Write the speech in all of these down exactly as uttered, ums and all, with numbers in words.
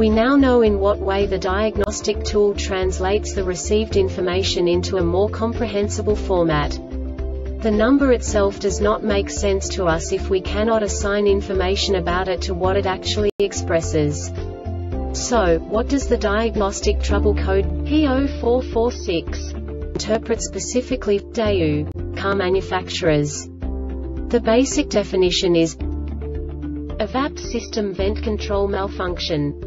We now know in what way the diagnostic tool translates the received information into a more comprehensible format. The number itself does not make sense to us if we cannot assign information about it to what it actually expresses. So, what does the diagnostic trouble code P zero four four six interpret specifically for Daewoo car manufacturers? The basic definition is E V A P system vent control malfunction.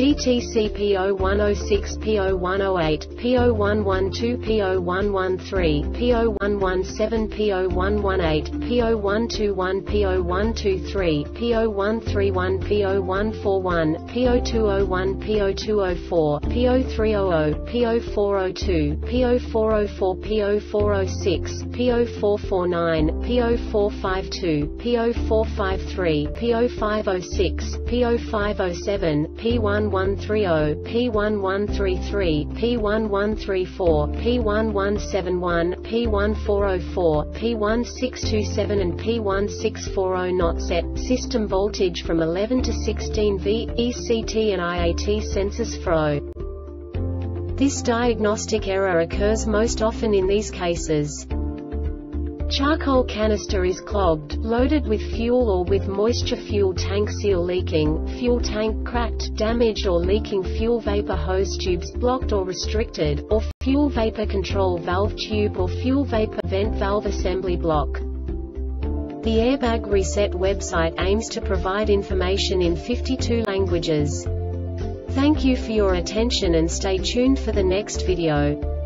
D T C P zero one zero six, P zero one zero eight, P zero one one two, P zero one one three, P zero one one seven, P zero one one eight, P zero one two one, P zero one two three, P zero one three one, P zero one four one, P zero two zero one, P zero two zero four, P zero three zero zero, P zero four zero two, P zero four zero four, P zero four zero six, P zero four four nine, P zero four five two, P zero four five three, P zero five zero six, P zero five zero seven, P one one three zero, P one one three three, P one one three four, P one one seven one, P one four zero four, P one six two seven and P one six four zero not set. System voltage from eleven to sixteen volts, E C T and I A T sensors F R O. This diagnostic error occurs most often in these cases. Charcoal canister is clogged, loaded with fuel or with moisture, fuel tank seal leaking, fuel tank cracked, damaged or leaking, fuel vapor hose tubes blocked or restricted, or fuel vapor control valve tube or fuel vapor vent valve assembly block. The Airbag Reset website aims to provide information in fifty-two languages. Thank you for your attention and stay tuned for the next video.